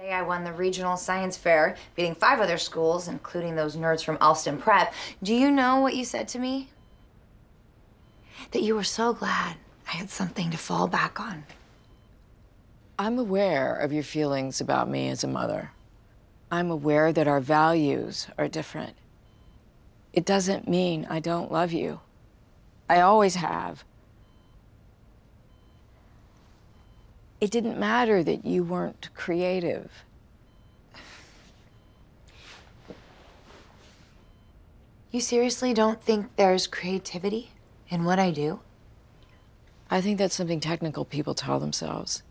Today I won the regional science fair, beating 5 other schools, including those nerds from Alston Prep. Do you know what you said to me? That you were so glad I had something to fall back on. I'm aware of your feelings about me as a mother. I'm aware that our values are different. It doesn't mean I don't love you. I always have. It didn't matter that you weren't creative. You seriously don't think there's creativity in what I do? I think that's something technical people tell themselves.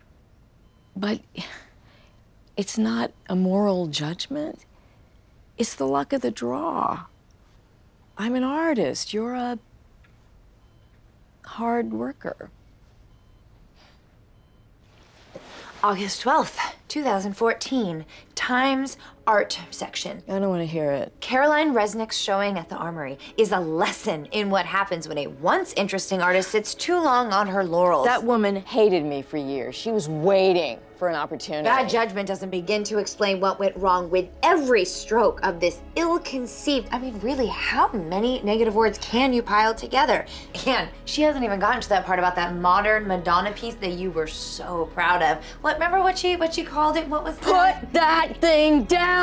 But it's not a moral judgment. It's the luck of the draw. I'm an artist. You're a hard worker. August 12th, 2014, Times Art section. I don't want to hear it. Caroline Resnick's showing at the Armory is a lesson in what happens when a once interesting artist sits too long on her laurels. That woman hated me for years. She was waiting for an opportunity. Bad judgment doesn't begin to explain what went wrong with every stroke of this ill-conceived, I mean, really, how many negative words can you pile together? And she hasn't even gotten to that part about that modern Madonna piece that you were so proud of. Remember what she called it? What was that? Put that thing down!